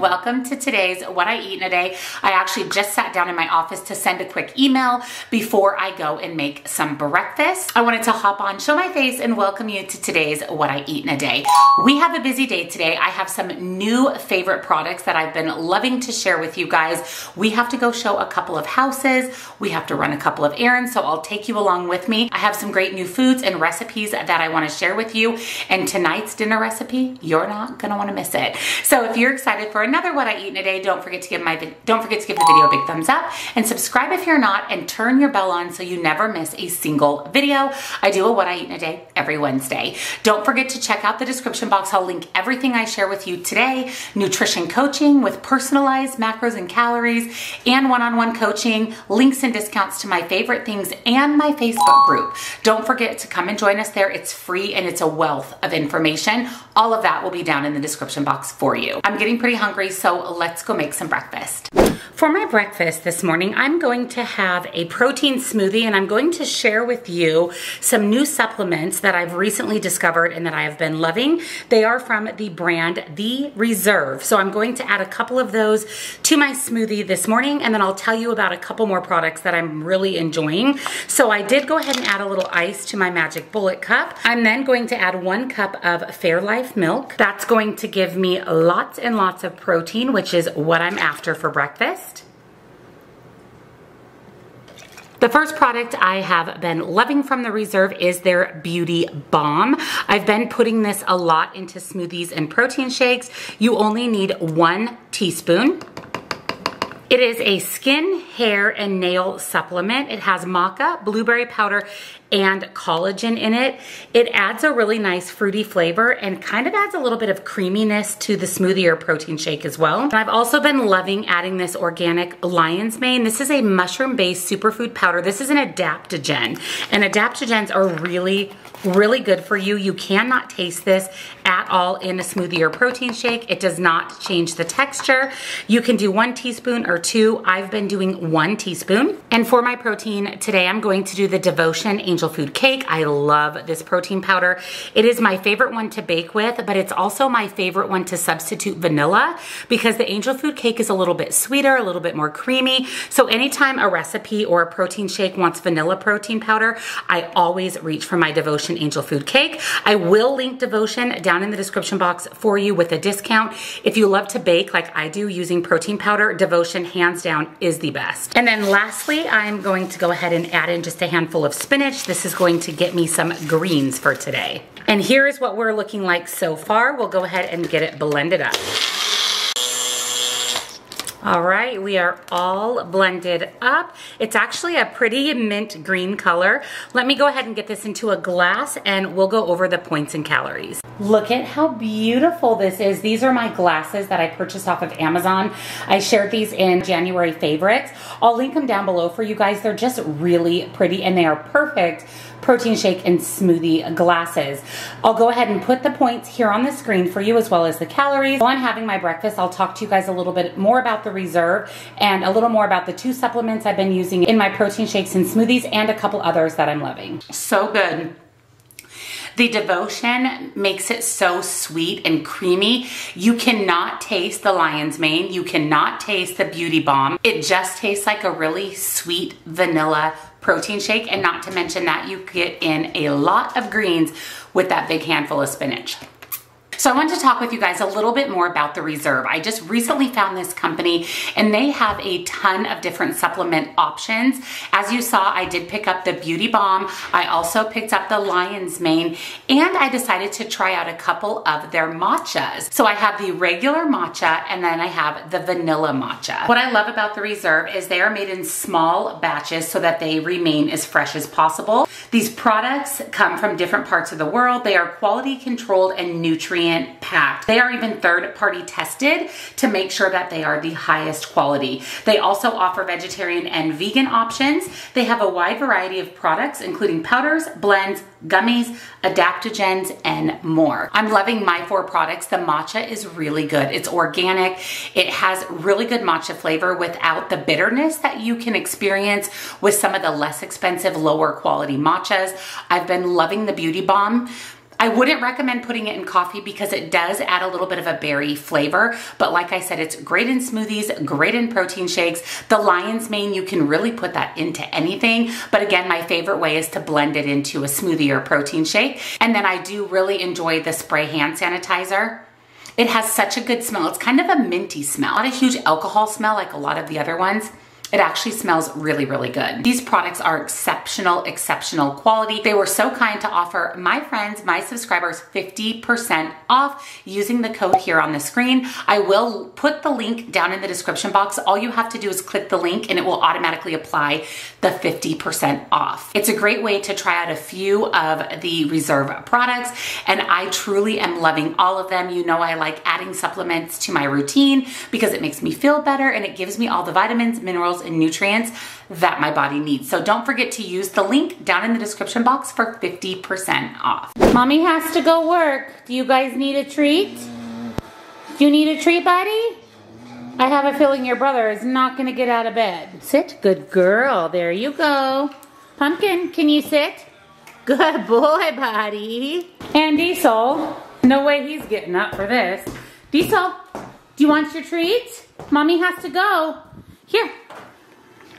Welcome to today's What I Eat in a Day. I actually just sat down in my office to send a quick email before I go and make some breakfast. I wanted to hop on, show my face, and welcome you to today's What I Eat in a Day. We have a busy day today. I have some new favorite products that I've been loving to share with you guys. We have to go show a couple of houses. We have to run a couple of errands, so I'll take you along with me. I have some great new foods and recipes that I want to share with you, and tonight's dinner recipe, you're not going to want to miss it. So if you're excited for another What I Eat in a Day, don't forget to give the video a big thumbs up and subscribe if you're not, and turn your bell on so you never miss a single video. I do a What I Eat in a Day every Wednesday. Don't forget to check out the description box. I'll link everything I share with you today: nutrition coaching with personalized macros and calories, and one-on-one coaching, links and discounts to my favorite things, and my Facebook group. Don't forget to come and join us there. It's free and it's a wealth of information. All of that will be down in the description box for you. I'm getting pretty hungry, so let's go make some breakfast. For my breakfast this morning, I'm going to have a protein smoothie, and I'm going to share with you some new supplements that I've recently discovered and that I have been loving. They are from the brand The Reserve. So I'm going to add a couple of those to my smoothie this morning, and then I'll tell you about a couple more products that I'm really enjoying. So I did go ahead and add a little ice to my Magic Bullet cup. I'm then going to add 1 cup of Fairlife milk. That's going to give me lots and lots of protein, which is what I'm after for breakfast. The first product I have been loving from The Reserve is their Beauty Bomb. I've been putting this a lot into smoothies and protein shakes. You only need 1 teaspoon. It is a skin, hair, and nail supplement. It has maca, blueberry powder, and collagen in it. It adds a really nice fruity flavor and kind of adds a little bit of creaminess to the smoothie or protein shake as well. And I've also been loving adding this organic lion's mane. This is a mushroom-based superfood powder. This is an adaptogen, and adaptogens are really good for you. You cannot taste this at all in a smoothie or protein shake. It does not change the texture. You can do 1 teaspoon or 2. I've been doing 1 teaspoon. And for my protein today, I'm going to do the Devotion angel food cake. I love this protein powder. It is my favorite one to bake with, but it's also my favorite one to substitute vanilla, because the angel food cake is a little bit sweeter, a little bit more creamy. So anytime a recipe or a protein shake wants vanilla protein powder, I always reach for my Devotion angel food cake. I will link Devotion down in the description box for you with a discount. If you love to bake like I do using protein powder, Devotion hands down is the best. And then lastly, I'm going to go ahead and add in just a handful of spinach. This is going to get me some greens for today. And here is what we're looking like so far. We'll go ahead and get it blended up. All right, we are all blended up. It's actually a pretty mint green color. Let me go ahead and get this into a glass, and we'll go over the points and calories. Look at how beautiful this is. These are my glasses that I purchased off of Amazon. I shared these in January favorites. I'll link them down below for you guys. They're just really pretty, and they are perfect protein shake and smoothie glasses. I'll go ahead and put the points here on the screen for you, as well as the calories. While I'm having my breakfast, I'll talk to you guys a little bit more about The Reserve and a little more about the 2 supplements I've been using in my protein shakes and smoothies, and a couple others that I'm loving. So good. The Devotion makes it so sweet and creamy. You cannot taste the lion's mane. You cannot taste the Beauty Bomb. It just tastes like a really sweet vanilla protein shake, and not to mention that you get in a lot of greens with that big handful of spinach. So I wanted to talk with you guys a little bit more about The Reserve. I just recently found this company and they have a ton of different supplement options. As you saw, I did pick up the Beauty Bomb. I also picked up the Lion's Mane, and I decided to try out a couple of their matchas. So I have the regular matcha and then I have the vanilla matcha. What I love about The Reserve is they are made in small batches so that they remain as fresh as possible. These products come from different parts of the world. They are quality controlled and nutrient packed. They are even third-party tested to make sure that they are the highest quality. They also offer vegetarian and vegan options. They have a wide variety of products, including powders, blends, gummies, adaptogens, and more. I'm loving my four products. The matcha is really good. It's organic. It has really good matcha flavor without the bitterness that you can experience with some of the less expensive, lower quality matchas. I've been loving the Beauty Bomb. I wouldn't recommend putting it in coffee because it does add a little bit of a berry flavor, but like I said, it's great in smoothies, great in protein shakes. The Lion's Mane, you can really put that into anything, but again, my favorite way is to blend it into a smoothie or protein shake. And then I do really enjoy the spray hand sanitizer. It has such a good smell. It's kind of a minty smell, not a huge alcohol smell like a lot of the other ones. It actually smells really, really good. These products are exceptional, exceptional quality. They were so kind to offer my friends, my subscribers, 50% off using the code here on the screen. I will put the link down in the description box. All you have to do is click the link and it will automatically apply the 50% off. It's a great way to try out a few of the Reserve products, and I truly am loving all of them. You know, I like adding supplements to my routine because it makes me feel better and it gives me all the vitamins, minerals, and nutrients that my body needs. So don't forget to use the link down in the description box for 50% off. Mommy has to go work. Do you guys need a treat? Do you need a treat, buddy? I have a feeling your brother is not gonna get out of bed. Sit, good girl, there you go. Pumpkin, can you sit? Good boy, buddy. And Diesel, no way he's getting up for this. Diesel, do you want your treat? Mommy has to go. Here.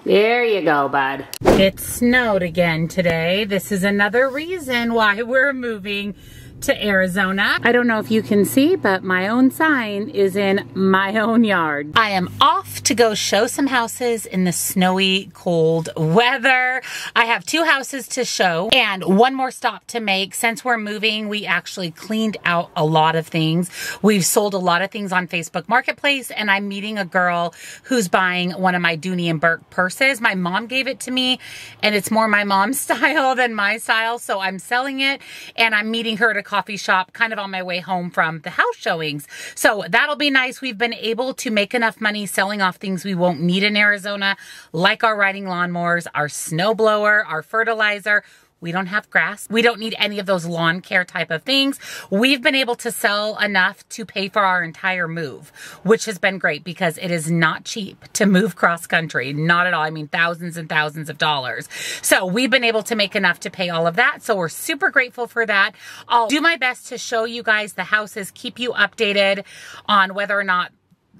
There you go, bud. It snowed again today. This is another reason why we're moving to Arizona. I don't know if you can see, but my own sign is in my own yard. I am off to go show some houses in the snowy, cold weather. I have two houses to show and one more stop to make. Since we're moving, we actually cleaned out a lot of things. We've sold a lot of things on Facebook Marketplace, and I'm meeting a girl who's buying one of my Dooney and Burke purses. My mom gave it to me, and it's more my mom's style than my style, so I'm selling it, and I'm meeting her at a coffee shop kind of on my way home from the house showings. So that'll be nice. We've been able to make enough money selling off things we won't need in Arizona, like our riding lawnmowers, our snowblower, our fertilizer. We don't have grass. We don't need any of those lawn care type of things. We've been able to sell enough to pay for our entire move, which has been great because it is not cheap to move cross country. Not at all. I mean, thousands and thousands of dollars. So we've been able to make enough to pay all of that. So we're super grateful for that. I'll do my best to show you guys the houses, keep you updated on whether or not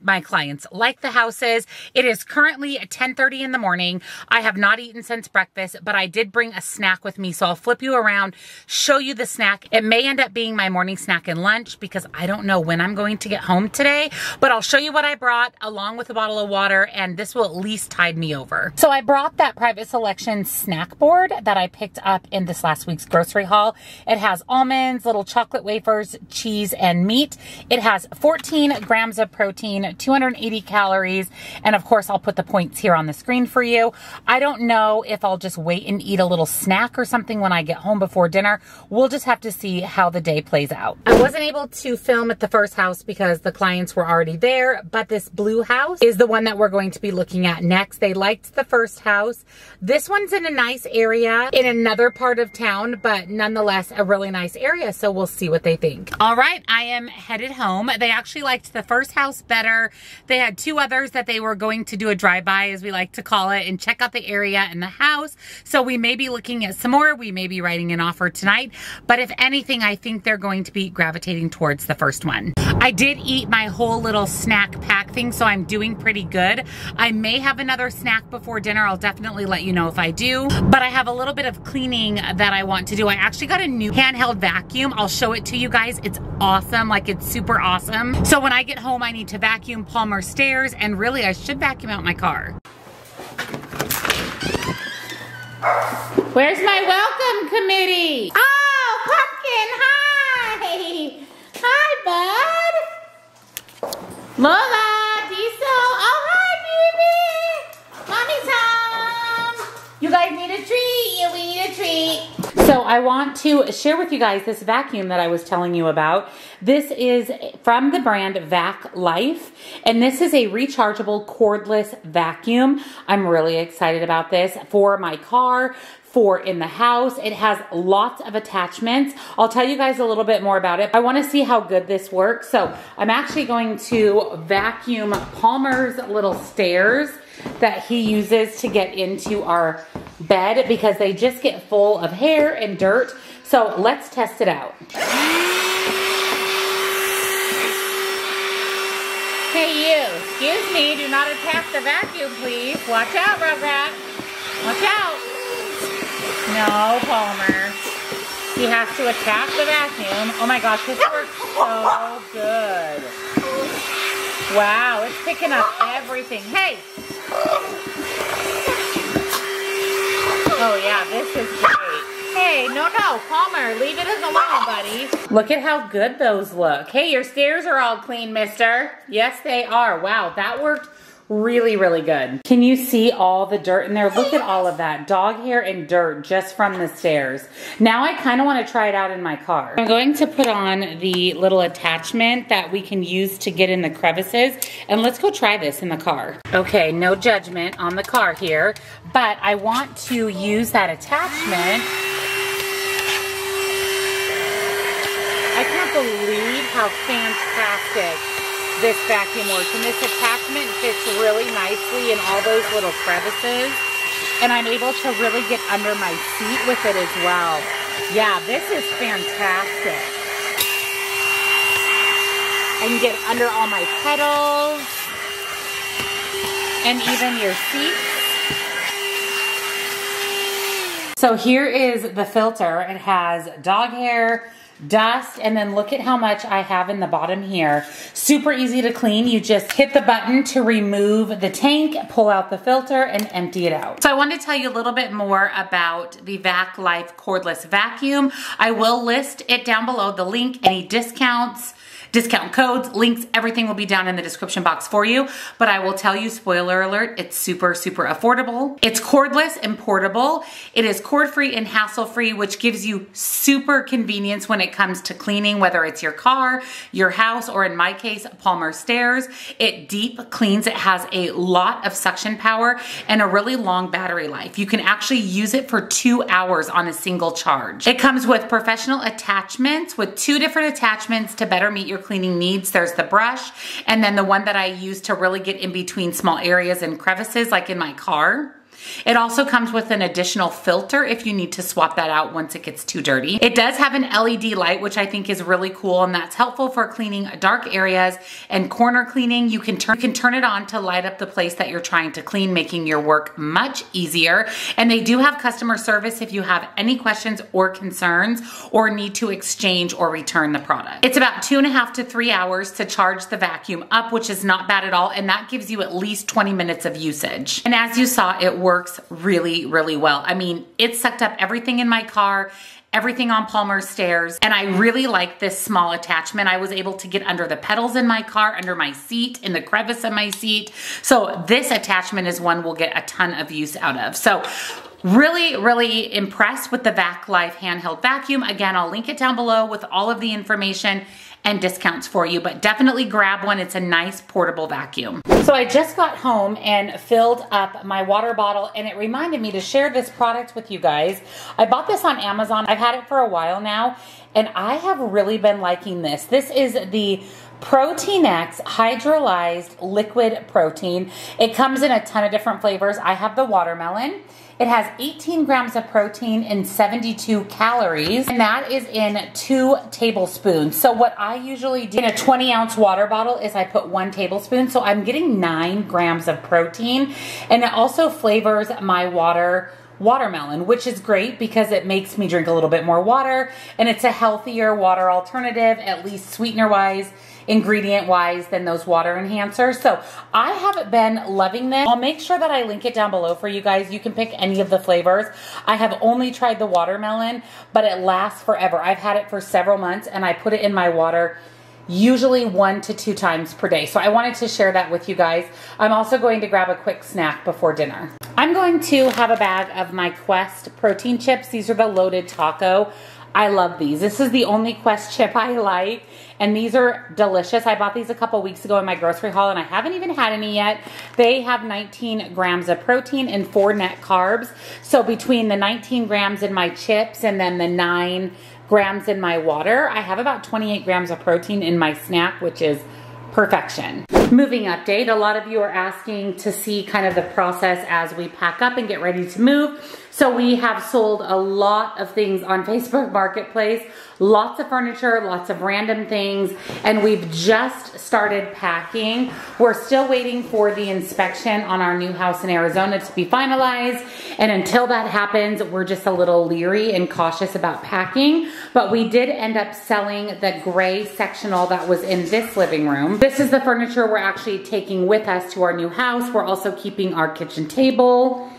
my clients like the houses. It is currently 10:30 in the morning. I have not eaten since breakfast, but I did bring a snack with me. So I'll flip you around, show you the snack. It may end up being my morning snack and lunch because I don't know when I'm going to get home today, but I'll show you what I brought along with a bottle of water, and this will at least tide me over. So I brought that Private Selection snack board that I picked up in this last week's grocery haul. It has almonds, little chocolate wafers, cheese, and meat. It has 14 grams of protein, 280 calories, and of course I'll put the points here on the screen for you. I don't know if I'll just wait and eat a little snack or something when I get home before dinner. We'll just have to see how the day plays out. I wasn't able to film at the first house because the clients were already there, but this blue house is the one that we're going to be looking at next. They liked the first house. This one's in a nice area in another part of town, but nonetheless a really nice area, so we'll see what they think. All right, I am headed home. They actually liked the first house better. They had two others that they were going to do a drive-by, as we like to call it, and check out the area and the house. So we may be looking at some more. We may be writing an offer tonight. But if anything, I think they're going to be gravitating towards the first one. I did eat my whole little snack pack thing, so I'm doing pretty good. I may have another snack before dinner. I'll definitely let you know if I do, but I have a little bit of cleaning that I want to do. I actually got a new handheld vacuum. I'll show it to you guys. It's awesome. Like, it's super awesome. So when I get home, I need to vacuum Palmer Stairs, and really I should vacuum out my car. Where's my welcome committee? Oh, Pumpkin, hi! Hi, bud! Lola, Diesel, oh hi, baby! Mommy's home! You guys need a treat, we need a treat. So I want to share with you guys this vacuum that I was telling you about. This is from the brand VacLife, and this is a rechargeable cordless vacuum. I'm really excited about this for my car, for in the house. It has lots of attachments. I'll tell you guys a little bit more about it. I wanna see how good this works. So I'm actually going to vacuum Palmer's little stairs that he uses to get into our bed because they just get full of hair and dirt. So let's test it out. Hey you, excuse me, do not attack the vacuum, please. Watch out, Rugrat, watch out. No, Palmer. He has to attack the vacuum. Oh my gosh, this works so good. Wow, it's picking up everything. Hey! Oh yeah, this is great. Hey, no, Palmer, leave it alone, buddy. Look at how good those look. Hey, your stairs are all clean, mister. Yes, they are. Wow, that worked really, really good. Can you see all the dirt in there? Look at all of that dog hair and dirt just from the stairs. Now I kind of want to try it out in my car. I'm going to put on the little attachment that we can use to get in the crevices, and let's go try this in the car. Okay, no judgment on the car here, but I want to use that attachment. I can't believe how fantastic this vacuum works, and this attachment fits really nicely in all those little crevices, and I'm able to really get under my seat with it as well. Yeah, this is fantastic. I can get under all my pedals and even your seats. So here is the filter. It has dog hair, dust, and then look at how much I have in the bottom here. Super easy to clean. You just hit the button to remove the tank, pull out the filter, and empty it out. So I wanted to tell you a little bit more about the VacLife cordless vacuum. I will list it down below, the link, any discounts, discount codes, links, everything will be down in the description box for you. But I will tell you, spoiler alert, it's super, super affordable. It's cordless and portable. It is cord-free and hassle-free, which gives you super convenience when it comes to cleaning, whether it's your car, your house, or in my case, Palmer Stairs. It deep cleans. It has a lot of suction power and a really long battery life. You can actually use it for 2 hours on a single charge. It comes with professional attachments, with 2 different attachments to better meet your cleaning needs. There's the brush, and then the one that I use to really get in between small areas and crevices, like in my car. It also comes with an additional filter if you need to swap that out once it gets too dirty. It does have an LED light, which I think is really cool, and that's helpful for cleaning dark areas and corner cleaning. You can turn it on to light up the place that you're trying to clean, making your work much easier. And they do have customer service if you have any questions or concerns or need to exchange or return the product. It's about 2.5 to 3 hours to charge the vacuum up, which is not bad at all, and that gives you at least 20 minutes of usage. And as you saw, it works really, really well. I mean, it sucked up everything in my car, everything on Palmer's stairs, and I really like this small attachment. I was able to get under the pedals in my car, under my seat, in the crevice of my seat. So this attachment is one we'll get a ton of use out of. So really, really impressed with the VacLife handheld vacuum. Again, I'll link it down below with all of the information and discounts for you, but definitely grab one. It's a nice portable vacuum. So I just got home and filled up my water bottle, and it reminded me to share this product with you guys. I bought this on Amazon. I've had it for a while now, and I have really been liking this. This is the Protein X hydrolyzed liquid protein. It comes in a ton of different flavors. I have the watermelon. It has 18 grams of protein and 72 calories, and that is in 2 tablespoons. So what I usually do in a 20-ounce water bottle is I put 1 tablespoon, so I'm getting 9 grams of protein, and it also flavors my watermelon, which is great because it makes me drink a little bit more water, and it's a healthier water alternative, at least sweetener-wise, ingredient-wise, than those water enhancers. So I have been loving this. I'll make sure that I link it down below for you guys. You can pick any of the flavors. I have only tried the watermelon, but it lasts forever. I've had it for several months, and I put it in my water usually 1 to 2 times per day. So I wanted to share that with you guys. I'm also going to grab a quick snack before dinner. I'm going to have a bag of my Quest protein chips. These are the loaded taco. I love these. This is the only Quest chip I like, and these are delicious. I bought these a couple weeks ago in my grocery haul, and I haven't even had any yet. They have 19 grams of protein and 4 net carbs. So between the 19 grams in my chips and then the 9 grams in my water, I have about 28 grams of protein in my snack, which is perfection. Moving update. A lot of you are asking to see kind of the process as we pack up and get ready to move. So we have sold a lot of things on Facebook Marketplace, lots of furniture, lots of random things, and we've just started packing. We're still waiting for the inspection on our new house in Arizona to be finalized, and until that happens, we're just a little leery and cautious about packing, but we did end up selling the gray sectional that was in this living room. This is the furniture we're actually taking with us to our new house. We're also keeping our kitchen table,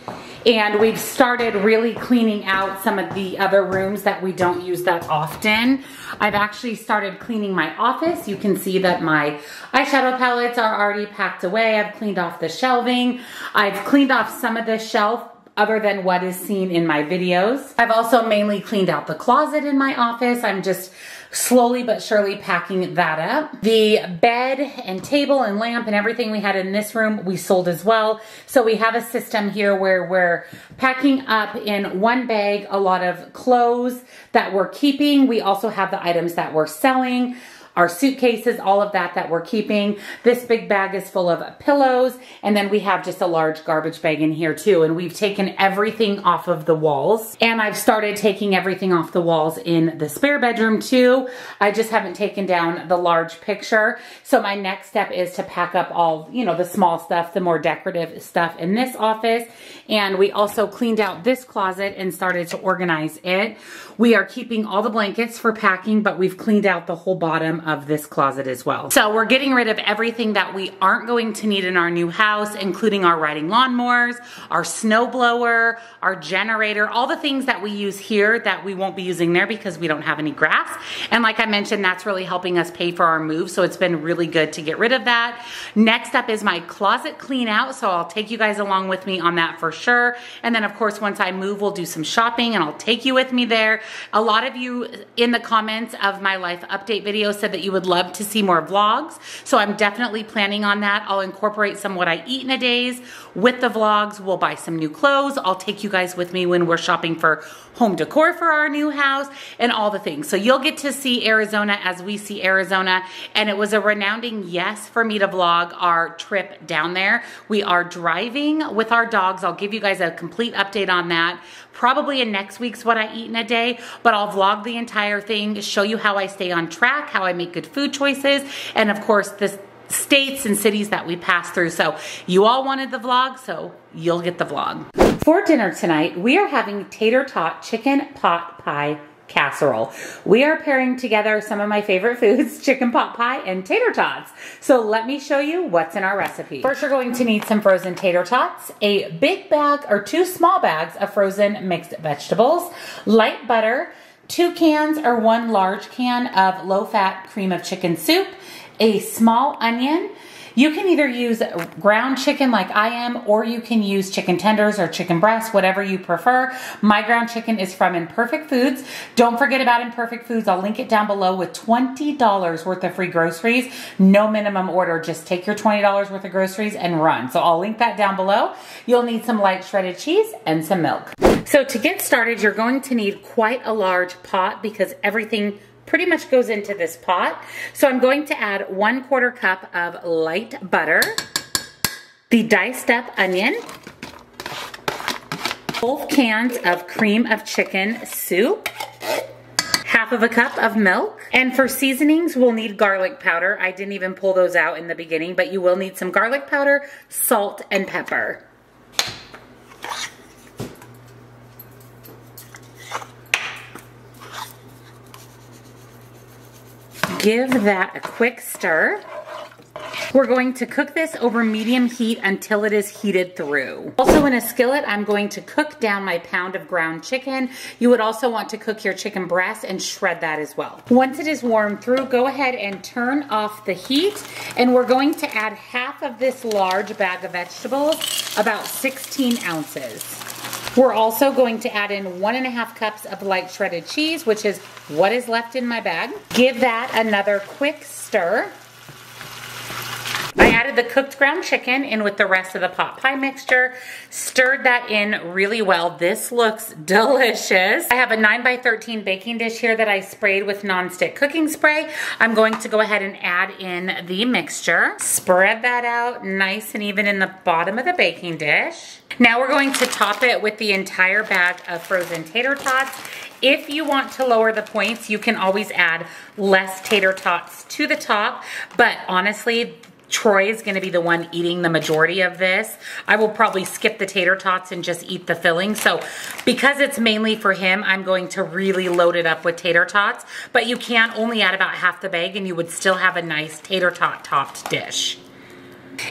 and we've started really cleaning out some of the other rooms that we don't use that often. I've actually started cleaning my office. You can see that my eyeshadow palettes are already packed away. I've cleaned off the shelving. I've cleaned off some of the shelf other than what is seen in my videos. I've also mainly cleaned out the closet in my office. I'm just slowly but surely packing that up. The bed and table and lamp and everything we had in this room, we sold as well. So we have a system here where we're packing up in one bag a lot of clothes that we're keeping. We also have the items that we're selling, our suitcases, all of that we're keeping. This big bag is full of pillows, and then we have just a large garbage bag in here too, and we've taken everything off of the walls, and I've started taking everything off the walls in the spare bedroom too. I just haven't taken down the large picture, so my next step is to pack up all, you know, the small stuff, the more decorative stuff in this office, and we also cleaned out this closet and started to organize it. We are keeping all the blankets for packing, but we've cleaned out the whole bottom of this closet as well. So we're getting rid of everything that we aren't going to need in our new house, including our riding lawnmowers, our snow blower, our generator, all the things that we use here that we won't be using there because we don't have any grass. And like I mentioned, that's really helping us pay for our move, so it's been really good to get rid of that. Next up is my closet clean out, so I'll take you guys along with me on that for sure. And then of course, once I move, we'll do some shopping and I'll take you with me there. A lot of you in the comments of my life update video said that you would love to see more vlogs, so I'm definitely planning on that. I'll incorporate some what I eat in a days with the vlogs. We'll buy some new clothes. I'll take you guys with me when we're shopping for home decor for our new house and all the things. So you'll get to see Arizona as we see Arizona, and it was a resounding yes for me to vlog our trip down there. We are driving with our dogs. I'll give you guys a complete update on that probably in next week's what I eat in a day, but I'll vlog the entire thing, show you how I stay on track, how I make good food choices, and of course the states and cities that we pass through. So you all wanted the vlog, so you'll get the vlog. For dinner tonight, we are having tater tot chicken pot pie casserole. We are pairing together some of my favorite foods, chicken pot pie and tater tots. So let me show you what's in our recipe. First, you're going to need some frozen tater tots, a big bag or 2 small bags of frozen mixed vegetables, light butter, 2 cans or 1 large can of low-fat cream of chicken soup, a small onion. You can either use ground chicken like I am, or you can use chicken tenders or chicken breasts, whatever you prefer. My ground chicken is from Imperfect Foods. Don't forget about Imperfect Foods. I'll link it down below with $20 worth of free groceries. No minimum order. Just take your $20 worth of groceries and run. So I'll link that down below. You'll need some light shredded cheese and some milk. So to get started, you're going to need quite a large pot because everything pretty much goes into this pot. So I'm going to add 1/4 cup of light butter, the diced up onion, both cans of cream of chicken soup, 1/2 cup of milk. And for seasonings, we'll need garlic powder. I didn't even pull those out in the beginning, but you will need some garlic powder, salt, and pepper. Give that a quick stir. We're going to cook this over medium heat until it is heated through. Also in a skillet, I'm going to cook down my pound of ground chicken. You would also want to cook your chicken breast and shred that as well. Once it is warm through, go ahead and turn off the heat. And we're going to add 1/2 of this large bag of vegetables, about 16 ounces. We're also going to add in 1.5 cups of light shredded cheese, which is what is left in my bag. Give that another quick stir. I added the cooked ground chicken in with the rest of the pot pie mixture, stirred that in really well. This looks delicious. I have a 9x13 baking dish here that I sprayed with nonstick cooking spray. I'm going to go ahead and add in the mixture. Spread that out nice and even in the bottom of the baking dish. Now we're going to top it with the entire bag of frozen tater tots. If you want to lower the points, you can always add less tater tots to the top, but honestly, Troy is gonna be the one eating the majority of this. I will probably skip the tater tots and just eat the filling. So because it's mainly for him, I'm going to really load it up with tater tots, but you can only add about 1/2 the bag and you would still have a nice tater tot topped dish.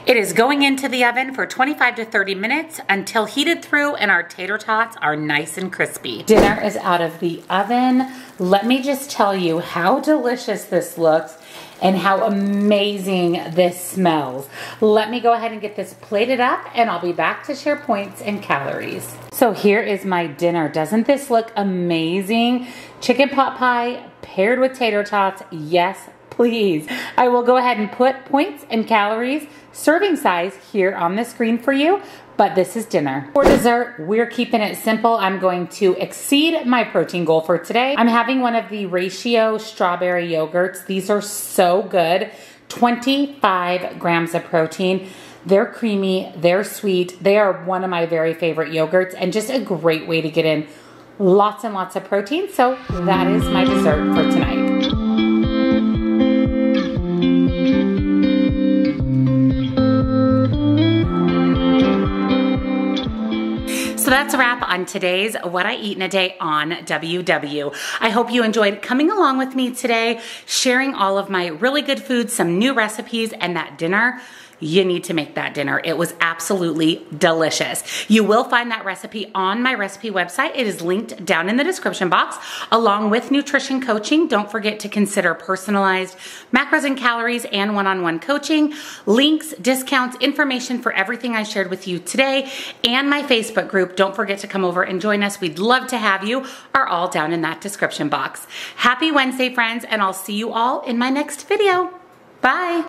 It is going into the oven for 25 to 30 minutes until heated through and our tater tots are nice and crispy. Dinner is out of the oven. Let me just tell you how delicious this looks and how amazing this smells. Let me go ahead and get this plated up and I'll be back to share points and calories. So here is my dinner. Doesn't this look amazing? Chicken pot pie paired with tater tots, yes please. I will go ahead and put points and calories, serving size here on the screen for you, but this is dinner. For dessert, we're keeping it simple. I'm going to exceed my protein goal for today. I'm having one of the Ratio strawberry yogurts. These are so good. 25 grams of protein. They're creamy, they're sweet. They are one of my very favorite yogurts and just a great way to get in lots and lots of protein. So that is my dessert for tonight. That's a wrap on today's What I Eat in a Day on WW. I hope you enjoyed coming along with me today, sharing all of my really good food, some new recipes, and that dinner. You need to make that dinner. It was absolutely delicious. You will find that recipe on my recipe website. It is linked down in the description box. Along with nutrition coaching, don't forget to consider personalized macros and calories and one-on-one coaching, links, discounts, information for everything I shared with you today, and my Facebook group. Don't forget to come over and join us. We'd love to have you. Are all down in that description box. Happy Wednesday, friends, and I'll see you all in my next video. Bye.